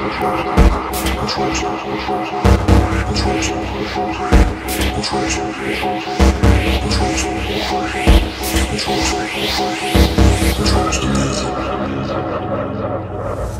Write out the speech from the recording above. controls the music.